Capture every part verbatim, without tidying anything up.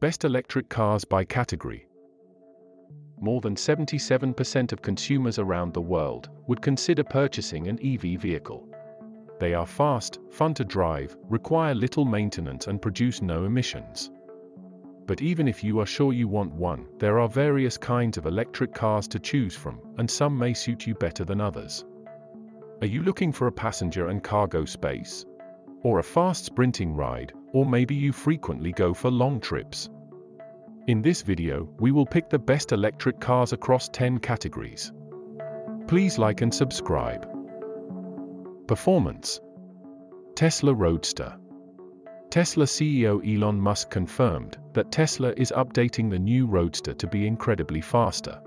Best electric cars by category. More than seventy-seven percent of consumers around the world would consider purchasing an E V vehicle. They are fast, fun to drive, require little maintenance and produce no emissions. But even if you are sure you want one, there are various kinds of electric cars to choose from, and some may suit you better than others. Are you looking for a passenger and cargo space? Or a fast sprinting ride? Or maybe you frequently go for long trips? In this video, we will pick the best electric cars across ten categories. Please like and subscribe. Performance. Tesla Roadster. Tesla C E O Elon Musk confirmed that Tesla is updating the new Roadster to be incredibly faster.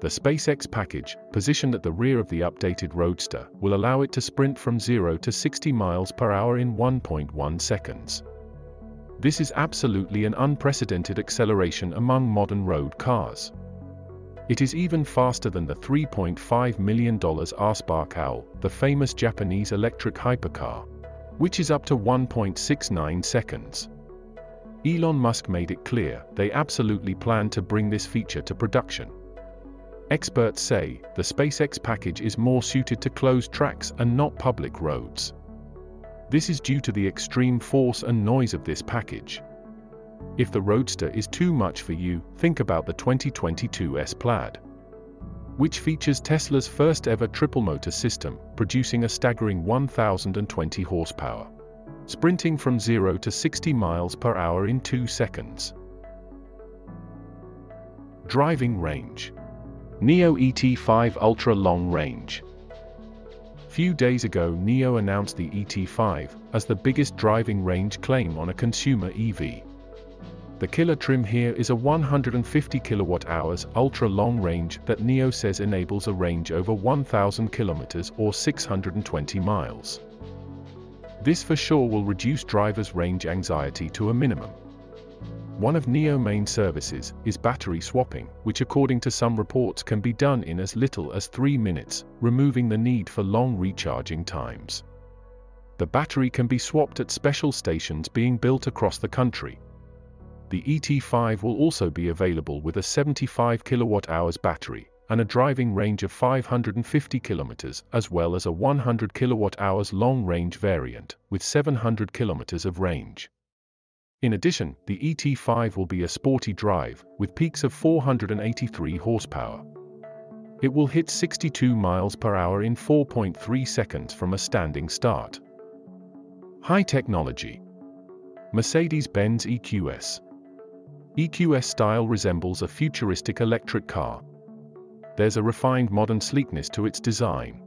The SpaceX package, positioned at the rear of the updated Roadster, will allow it to sprint from zero to sixty miles per hour in one point one seconds. This is absolutely an unprecedented acceleration among modern road cars. It is even faster than the three point five million dollar Aspark Owl, the famous Japanese electric hypercar, which is up to one point six nine seconds. Elon Musk made it clear they absolutely plan to bring this feature to production. Experts say the SpaceX package is more suited to closed tracks and not public roads. This is due to the extreme force and noise of this package. If the Roadster is too much for you, think about the twenty twenty-two S Plaid, which features Tesla's first-ever triple-motor system, producing a staggering one thousand twenty horsepower, sprinting from zero to sixty miles per hour in two seconds. Driving range. N I O E T five Ultra Long Range. Few days ago, N I O announced the E T five as the biggest driving range claim on a consumer E V. The killer trim here is a one hundred fifty kilowatt hours ultra long range that N I O says enables a range over one thousand kilometers or six hundred twenty miles. This for sure will reduce drivers' range anxiety to a minimum. One of N I O's main services is battery swapping, which according to some reports can be done in as little as three minutes, removing the need for long recharging times. The battery can be swapped at special stations being built across the country. The E T five will also be available with a seventy-five kilowatt hours battery and a driving range of five hundred fifty kilometers, as well as a one hundred kilowatt hours long-range variant with seven hundred kilometers of range. In addition, the E T five will be a sporty drive, with peaks of four hundred eighty-three horsepower. It will hit sixty-two miles per hour in four point three seconds from a standing start. High technology. Mercedes-Benz E Q S. E Q S style resembles a futuristic electric car. There's a refined modern sleekness to its design,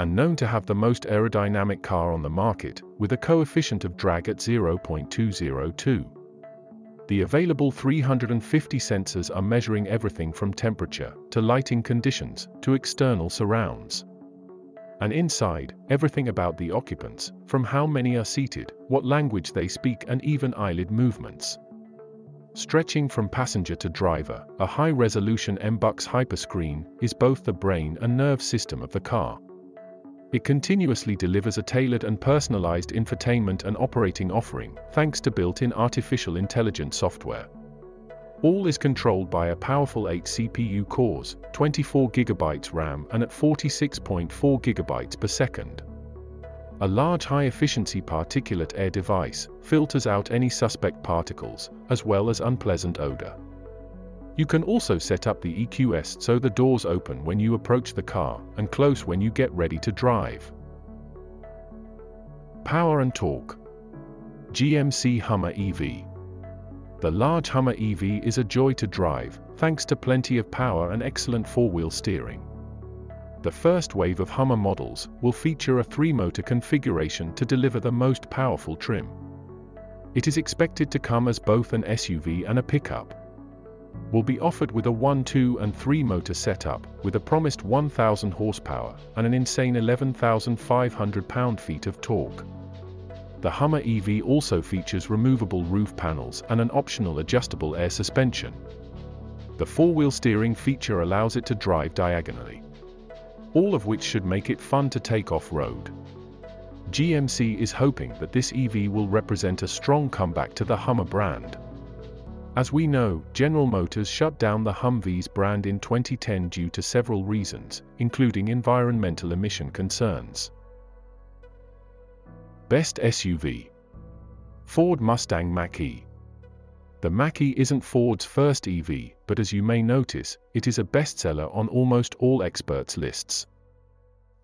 and known to have the most aerodynamic car on the market, with a coefficient of drag at zero point two zero two. The available three hundred fifty sensors are measuring everything from temperature, to lighting conditions, to external surrounds. And inside, everything about the occupants, from how many are seated, what language they speak, and even eyelid movements. Stretching from passenger to driver, a high-resolution M B U X Hyper-screen is both the brain and nerve system of the car. It continuously delivers a tailored and personalized infotainment and operating offering, thanks to built-in artificial intelligence software. All is controlled by a powerful eight C P U cores, twenty-four gigabytes RAM, and at forty-six point four gigabytes per second. A large high-efficiency particulate air device filters out any suspect particles, as well as unpleasant odor. You can also set up the E Q S so the doors open when you approach the car and close when you get ready to drive. Power and torque. G M C Hummer E V. The large Hummer E V is a joy to drive, thanks to plenty of power and excellent four-wheel steering. The first wave of Hummer models will feature a three-motor configuration to deliver the most powerful trim. It is expected to come as both an S U V and a pickup. Will be offered with a one, two and three motor setup, with a promised one thousand horsepower and an insane eleven thousand five hundred pound-feet of torque. The Hummer E V also features removable roof panels and an optional adjustable air suspension. The four-wheel steering feature allows it to drive diagonally, all of which should make it fun to take off-road. G M C is hoping that this E V will represent a strong comeback to the Hummer brand. As we know, General Motors shut down the Humvee's brand in twenty ten due to several reasons, including environmental emission concerns. Best S U V. Ford Mustang Mach-E. The Mach-E isn't Ford's first E V, but as you may notice, it is a bestseller on almost all experts' lists.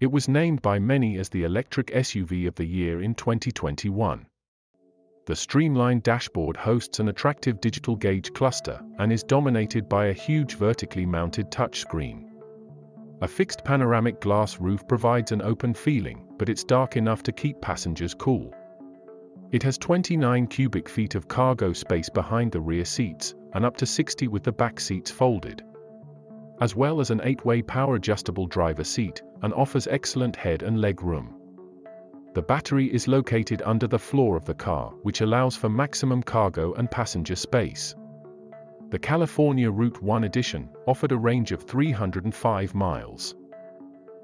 It was named by many as the electric S U V of the year in twenty twenty-one. The streamlined dashboard hosts an attractive digital gauge cluster and is dominated by a huge vertically mounted touchscreen. A fixed panoramic glass roof provides an open feeling, but it's dark enough to keep passengers cool. It has twenty-nine cubic feet of cargo space behind the rear seats, and up to sixty with the back seats folded, as well as an eight-way power-adjustable driver seat, and offers excellent head and leg room. The battery is located under the floor of the car, which allows for maximum cargo and passenger space. The California Route one edition offered a range of three hundred five miles.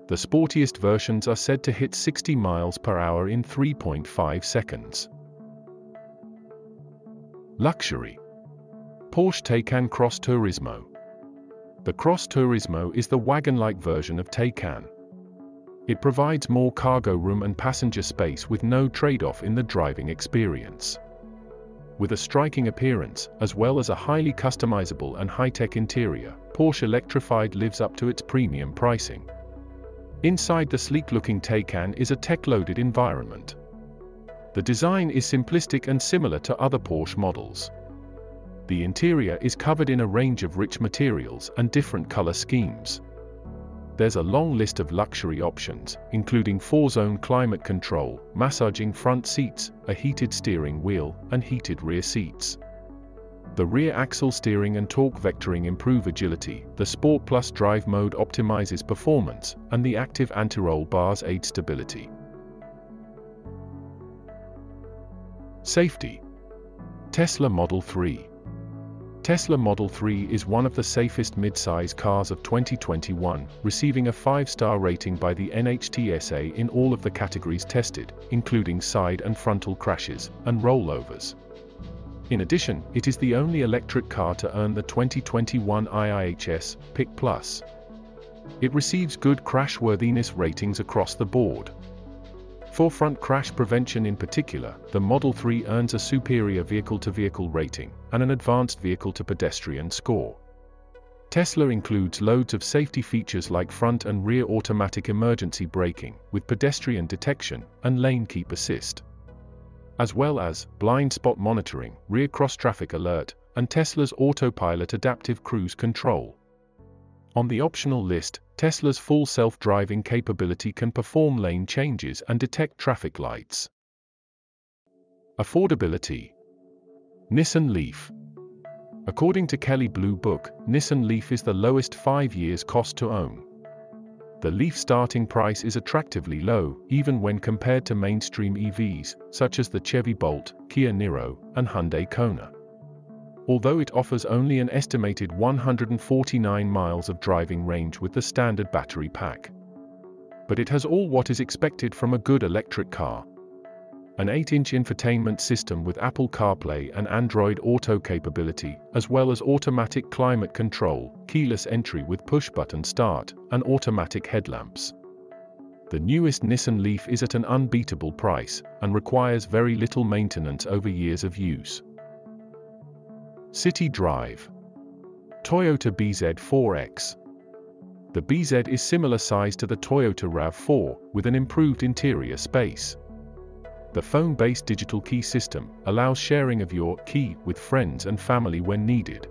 The sportiest versions are said to hit sixty miles per hour in three point five seconds. Luxury. Porsche Taycan Cross Turismo. The Cross Turismo is the wagon-like version of Taycan. It provides more cargo room and passenger space with no trade-off in the driving experience. With a striking appearance, as well as a highly customizable and high-tech interior, Porsche Electrified lives up to its premium pricing. Inside the sleek-looking Taycan is a tech-loaded environment. The design is simplistic and similar to other Porsche models. The interior is covered in a range of rich materials and different color schemes. There's a long list of luxury options, including four-zone climate control, massaging front seats, a heated steering wheel, and heated rear seats. The rear axle steering and torque vectoring improve agility, the Sport Plus drive mode optimizes performance, and the active anti-roll bars aid stability. Safety. Tesla Model three. Tesla Model three is one of the safest mid-size cars of twenty twenty-one, receiving a five-star rating by the N H T S A in all of the categories tested, including side and frontal crashes, and rollovers. In addition, it is the only electric car to earn the twenty twenty-one I I H S Pick Plus. It receives good crashworthiness ratings across the board. For front crash prevention in particular, the Model three earns a superior vehicle-to-vehicle rating and an advanced vehicle-to-pedestrian score. Tesla includes loads of safety features like front and rear automatic emergency braking, with pedestrian detection and lane keep assist, as well as blind spot monitoring, rear cross-traffic alert, and Tesla's autopilot adaptive cruise control. On the optional list, Tesla's full self-driving capability can perform lane changes and detect traffic lights. Affordability. Nissan Leaf. According to Kelley Blue Book, Nissan Leaf is the lowest five years cost to own. The Leaf starting price is attractively low, even when compared to mainstream E Vs, such as the Chevy Bolt, Kia Niro, and Hyundai Kona. Although it offers only an estimated one hundred forty-nine miles of driving range with the standard battery pack. But it has all what is expected from a good electric car. An eight-inch infotainment system with Apple CarPlay and Android Auto capability, as well as automatic climate control, keyless entry with push-button start, and automatic headlamps. The newest Nissan Leaf is at an unbeatable price, and requires very little maintenance over years of use. City Drive. Toyota b Z four X. The b Z is similar size to the Toyota RAV four, with an improved interior space. The phone-based digital key system allows sharing of your key with friends and family when needed.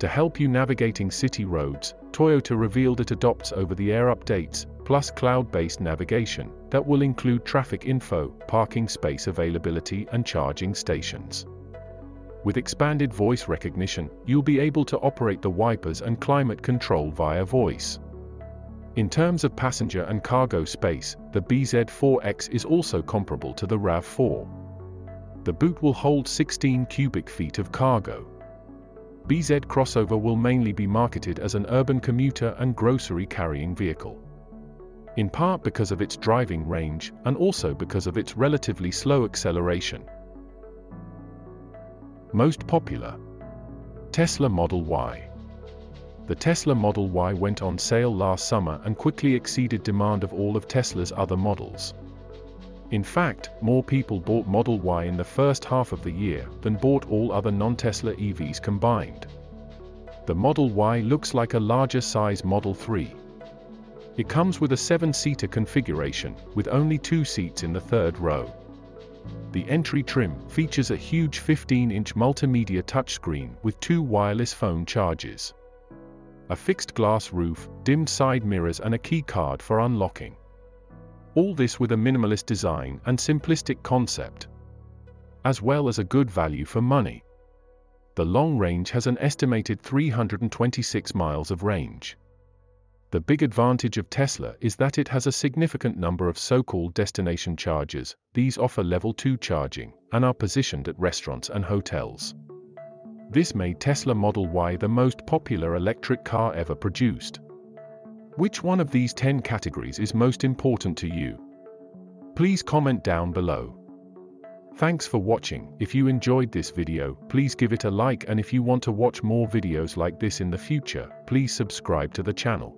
To help you navigating city roads, Toyota revealed it adopts over-the-air updates, plus cloud-based navigation, that will include traffic info, parking space availability and charging stations. With expanded voice recognition, you'll be able to operate the wipers and climate control via voice. In terms of passenger and cargo space, the b Z four X is also comparable to the RAV four. The boot will hold sixteen cubic feet of cargo. b Z Crossover will mainly be marketed as an urban commuter and grocery-carrying vehicle, in part because of its driving range and also because of its relatively slow acceleration. Most popular. Tesla Model Y. The Tesla Model Y went on sale last summer and quickly exceeded demand of all of Tesla's other models. In fact, more people bought Model Y in the first half of the year than bought all other non-Tesla E Vs combined. The Model Y looks like a larger size Model three. It comes with a seven-seater configuration, with only two seats in the third row. The entry trim features a huge fifteen-inch multimedia touchscreen with two wireless phone chargers, a fixed glass roof, dimmed side mirrors and a key card for unlocking. All this with a minimalist design and simplistic concept, as well as a good value for money. The long range has an estimated three hundred twenty-six miles of range. The big advantage of Tesla is that it has a significant number of so-called destination chargers. These offer level two charging and are positioned at restaurants and hotels. This made Tesla Model Y the most popular electric car ever produced. Which one of these ten categories is most important to you? Please comment down below. Thanks for watching. If you enjoyed this video, please give it a like, and if you want to watch more videos like this in the future, please subscribe to the channel.